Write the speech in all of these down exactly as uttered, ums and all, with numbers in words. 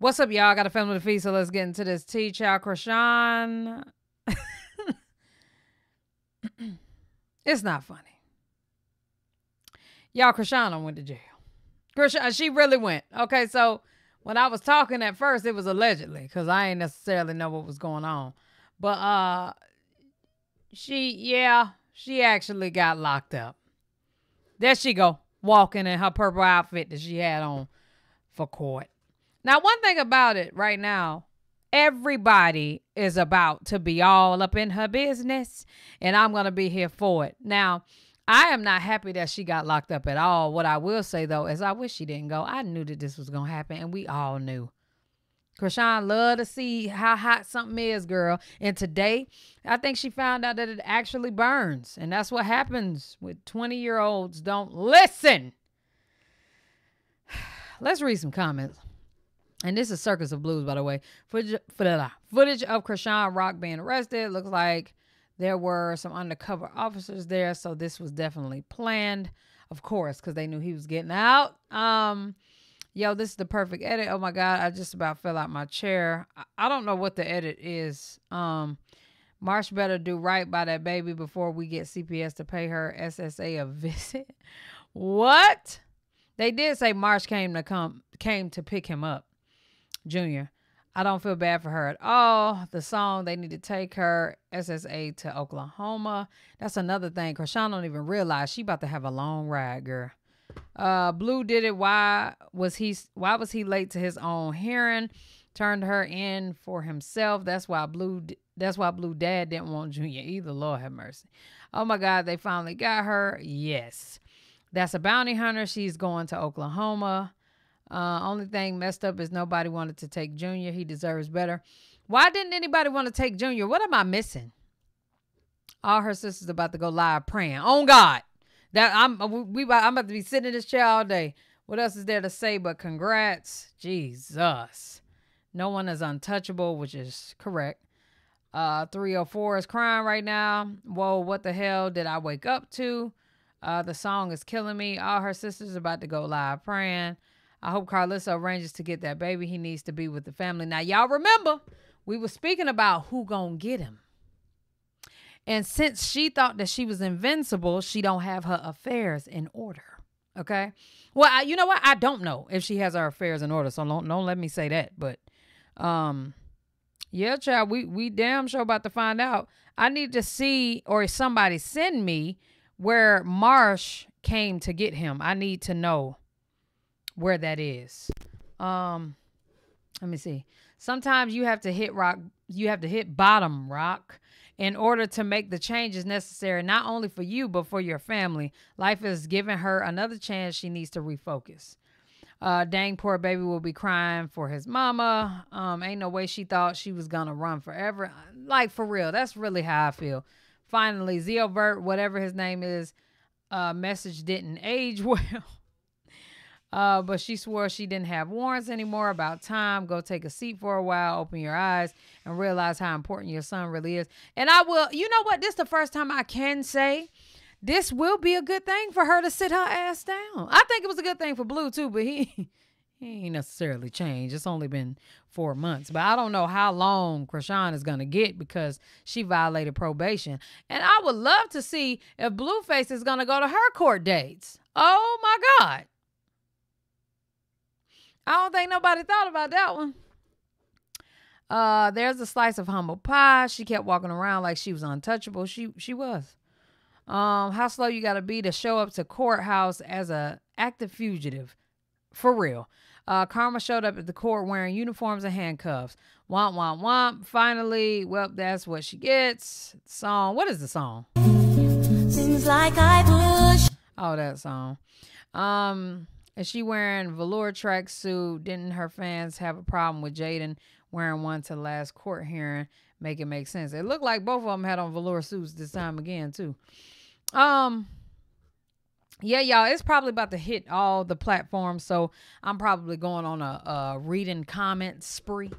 What's up, y'all? Got a family to feed, so let's get into this tea. Child Chrisean. It's not funny. Y'all, Chrisean went to jail. Chrisean, she really went. Okay, so when I was talking at first, it was allegedly, because I ain't necessarily know what was going on. But uh, she, yeah, she actually got locked up. There she go, walking in her purple outfit that she had on for court. Now, one thing about it right now, everybody is about to be all up in her business, and I'm going to be here for it. Now, I am not happy that she got locked up at all. What I will say, though, is I wish she didn't go. I knew that this was going to happen, and we all knew. Chrisean loved to see how hot something is, girl. And today, I think she found out that it actually burns, and that's what happens with twenty-year-olds. Don't listen. Let's read some comments. And this is Circus of Blues, by the way. Footage, footage of Chrisean Rock being arrested. Looks like there were some undercover officers there, so this was definitely planned, of course, because they knew he was getting out. Um, yo, this is the perfect edit. Oh my God, I just about fell out my chair. I, I don't know what the edit is. Um, Marsh better do right by that baby before we get C P S to pay her S S A a visit. What? They did say Marsh came to come came to pick him up, Junior. I don't feel bad for her at all. The song, they need to take her S S A to Oklahoma. That's another thing. Chrisean don't even realize she about to have a long ride, girl. Uh, Blue did it. Why was he? Why was he late to his own hearing? Turned her in for himself. That's why Blue. That's why Blue Dad didn't want Junior either. Lord have mercy. Oh my God, they finally got her. Yes, that's a bounty hunter. She's going to Oklahoma. Uh, only thing messed up is nobody wanted to take Junior. He deserves better. Why didn't anybody want to take Junior? What am I missing? All her sisters about to go live praying. Oh God, that I'm we I'm about to be sitting in this chair all day. What else is there to say? But congrats, Jesus. No one is untouchable, which is correct. Uh, three oh four is crying right now. Whoa, what the hell did I wake up to? Uh, the song is killing me. All her sisters about to go live praying. I hope Carlissa arranges to get that baby. He needs to be with the family. Now, y'all remember, we were speaking about who gonna get him. And since she thought that she was invincible, she don't have her affairs in order, okay? Well, I, you know what? I don't know if she has her affairs in order, so don't, don't let me say that. But, um, yeah, child, we, we damn sure about to find out. I need to see, or somebody send me, where Marsh came to get him. I need to know where that is. Um, let me see. Sometimes you have to hit rock. You have to hit bottom, Rock, in order to make the changes necessary, not only for you, but for your family. Life is giving her another chance. She needs to refocus. Uh, dang, poor baby will be crying for his mama. Um, ain't no way she thought she was gonna run forever. Like, for real, that's really how I feel. Finally, Zeobert, whatever his name is, uh, message didn't age well. Uh, but she swore she didn't have warrants anymore. About time. Go take a seat for a while. Open your eyes and realize how important your son really is. And I will, you know what? This is the first time I can say this will be a good thing for her to sit her ass down. I think it was a good thing for Blue too, but he, he ain't necessarily changed. It's only been four months, but I don't know how long Chrisean is going to get because she violated probation. And I would love to see if Blueface is going to go to her court dates. Oh my God. I don't think nobody thought about that one. Uh, there's a slice of humble pie. She kept walking around like she was untouchable. She she was. Um, how slow you gotta be to show up to courthouse as a active fugitive, for real. Uh, Karma showed up at the court wearing uniforms and handcuffs. Womp womp womp. Finally, well, that's what she gets. Song. What is the song? Seems like I push. Oh, that song. Um. And she wearing velour tracksuit. Didn't her fans have a problem with Jaden wearing one to last court hearing? Make it make sense. It looked like both of them had on velour suits this time again, too. Um, yeah, y'all, it's probably about to hit all the platforms, so I'm probably going on a, a reading comment spree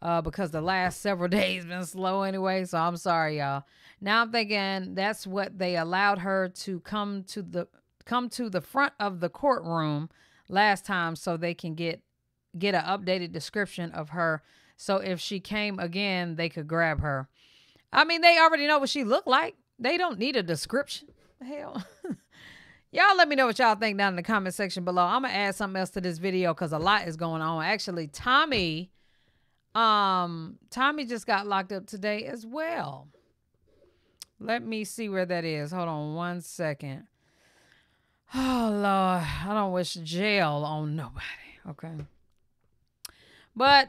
uh, because the last several days been slow anyway, so I'm sorry, y'all. Now I'm thinking that's what they allowed her to come to the... come to the front of the courtroom last time so they can get get an updated description of her. So if she came again, they could grab her. I mean, they already know what she looked like. They don't need a description. Hell. Y'all let me know what y'all think down in the comment section below. I'm going to add something else to this video because a lot is going on. Actually, Tommy, um, Tommy just got locked up today as well. Let me see where that is. Hold on one second. Oh, Lord. I don't wish jail on nobody. Okay. But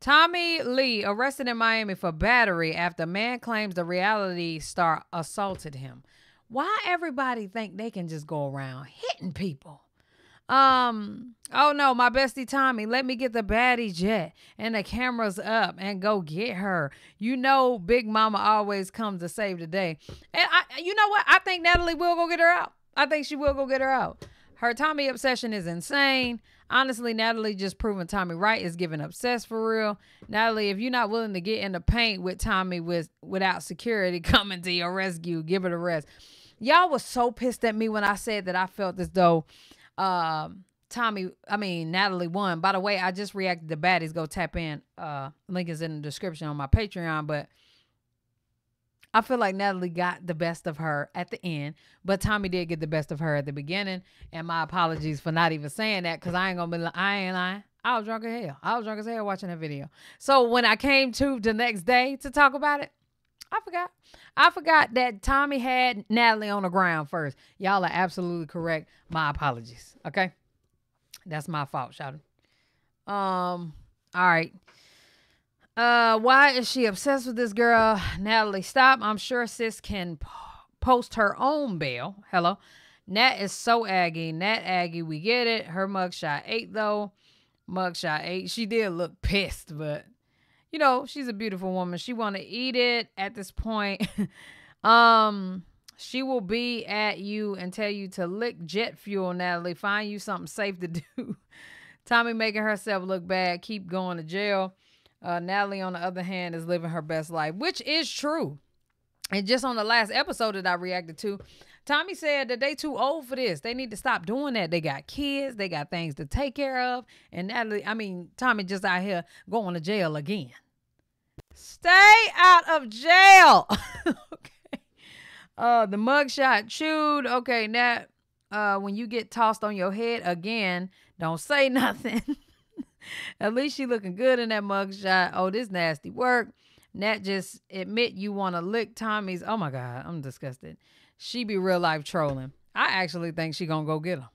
Tommy Lee arrested in Miami for battery after man claims the reality star assaulted him. Why everybody think they can just go around hitting people? Um, oh no, my bestie Tommy, let me get the baddie jet and the cameras up and go get her. You know, Big Mama always comes to save the day. And I, you know what? I think Natalie will go get her out. I think she will go get her out. Her Tommy obsession is insane. Honestly, Natalie just proving Tommy right, is giving obsessed for real. Natalie, if you're not willing to get in the paint with Tommy with without security coming to your rescue, give it a rest. Y'all was so pissed at me when I said that I felt as though uh, Tommy, I mean, Natalie won. By the way, I just reacted to Baddies Go Tap In. Uh, link is in the description on my Patreon, but I feel like Natalie got the best of her at the end, but Tommy did get the best of her at the beginning. And my apologies for not even saying that, because I ain't gonna be like, I ain't lying. I was drunk as hell. I was drunk as hell watching that video. So when I came to the next day to talk about it, I forgot. I forgot that Tommy had Natalie on the ground first. Y'all are absolutely correct. My apologies. Okay. That's my fault, shout out. Um, all right. Uh, why is she obsessed with this girl? Natalie, stop. I'm sure sis can post her own bail. Hello. Nat is so Aggie. Nat Aggie, we get it. Her mugshot eight, though. Mugshot eight. She did look pissed, but, you know, she's a beautiful woman. She want to eat it at this point. um, she will be at you and tell you to lick jet fuel, Natalie. Find you something safe to do. Tommy making herself look bad. Keep going to jail. Uh, Natalie, on the other hand, is living her best life, which is true. And just on the last episode that I reacted to, Tommy said that they too old for this. They need to stop doing that. They got kids. They got things to take care of. And Natalie, I mean, Tommy just out here going to jail again. Stay out of jail. Okay. Uh, the mugshot chewed. Okay, Nat, uh, when you get tossed on your head again, don't say nothing. At least she looking good in that mugshot. Oh, this nasty work. Nat just admit you want to lick Tommy's. Oh, my God. I'm disgusted. She be real life trolling. I actually think she going to go get him.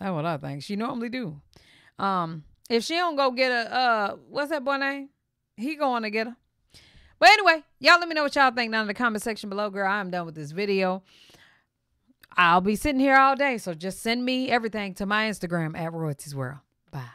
That's what I think. She normally do. Um, if she don't go get a, uh, what's that boy name? He going to get her. But anyway, y'all let me know what y'all think down in the comment section below. Girl, I'm done with this video. I'll be sitting here all day. So just send me everything to my Instagram at Royalties World. Bye.